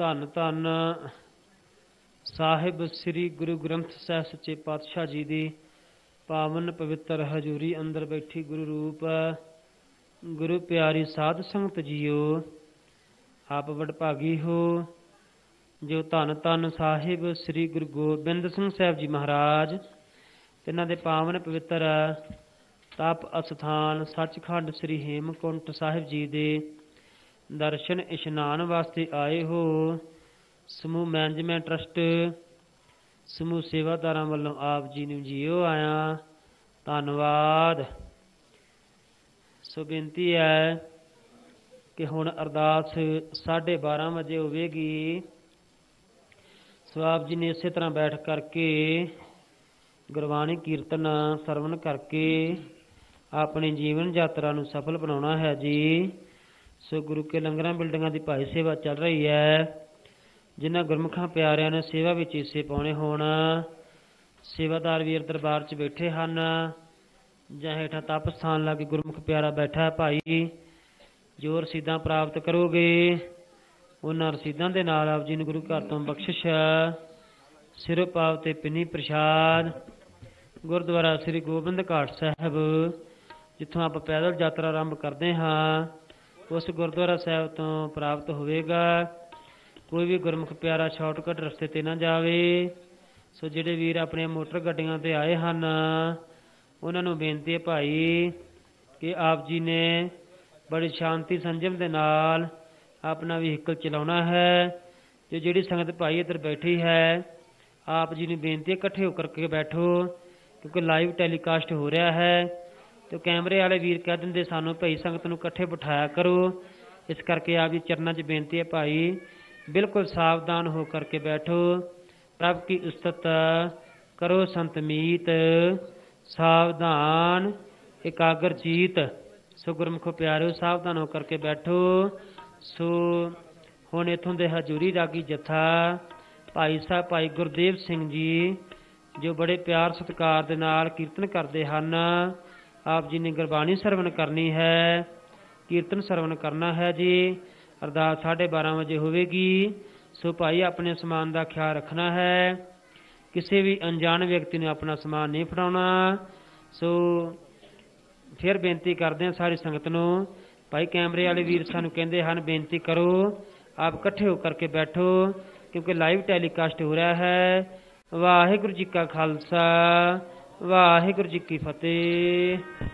धन धन साहिब श्री गुरु ग्रंथ साहिब सच्चे पातशाह जी की पावन पवित्र हजूरी अंदर बैठी गुरु रूप गुरु प्यारी साध संगत जीओ, आप वडभागी हो जो धन धन साहिब श्री गुरु गोबिंद सिंह साहिब जी महाराज तिन्हां दे पावन पवित्र तप अस्थान सचखंड श्री हेमकुंट साहिब जी दे दर्शन इशनान वास्ते आए हो। समूह मैनेजमेंट ट्रस्ट समूह सेवादारां वालों आप जी नूं जीओ आया धन्नवाद। सो बेनती है कि हुण अरदास 12:30 बजे होवेगी। सो आप जी ने इस तरह बैठ करके गुरबाणी कीर्तन सरवण करके अपनी जीवन यात्रा नूं सफल बनाउणा है जी। सो गुरु के लंगरां बिल्डिंगां दी भाई सेवा चल रही है। जिन्हां गुरमुखां प्यारियां ने सेवा विच हिस्से पाउने होण सेवादार वीर दरबार च बैठे हन जां हेठां तप स्थान लागे गुरमुख प्यारा बैठा है भाई, जो रसीदां प्राप्त करोगे उन्हां रसीदां दे नाल आप जी नूं गुरु घर तों बख्शिश सिर पाव ते पिनी प्रशाद गुरुद्वारा श्री गोबिंद घाट साहब जिथों आप पैदल यात्रा आरंभ करते हाँ उस गुरुद्वारा साहब तो प्राप्त होगा। कोई भी गुरमुख प्यारा शॉर्टकट रस्ते ते ना जावे। सो जिहड़े वीर अपने मोटर गड्डियां ते आए हैं उन्हां नूं बेनती है भाई कि आप जी ने बड़ी शांति संजम दे नाल अपना व्हीकल चलाना है। तो जिहड़ी संगत भाई इधर बैठी है आप जी ने बेनती है इकट्ठे होकर के बैठो क्योंकि लाइव टैलीकास्ट हो रहा है। तो कैमरे वाले वीर कह देंगे सानू भाई संगत नूं इकट्ठे बिठाया करो, इस करके आप जी चरणों 'च बेनती है भाई बिल्कुल सावधान हो करके बैठो। प्रभ की उस्तत करो संत मीत सावधान एकाग्र चीत। सो गुरमुखो प्यारो सावधान हो करके बैठो। सो हुण इथों दे हजूरी रागी जत्था भाई साहब भाई गुरदेव सिंह जी जो बड़े प्यार सत्कार दे नाल कीर्तन करते हैं, आप जी ने गुरबाणी सरवण करनी है, कीर्तन सरवण करना है जी। अरदास 12:30 बजे होगी। सो भाई अपने समान का ख्याल रखना है, किसी भी अनजान व्यक्ति ने अपना समान नहीं फड़ाना। सो फिर बेनती करते हैं सारी संगत नूं भाई कैमरे वाले वीर सानूं कहंदे हन बेनती करो आप इकट्ठे होकर के बैठो क्योंकि लाइव टैलीकास्ट हो रहा है। वाहिगुरु जी का खालसा वाहिगुरु जी की फतेह।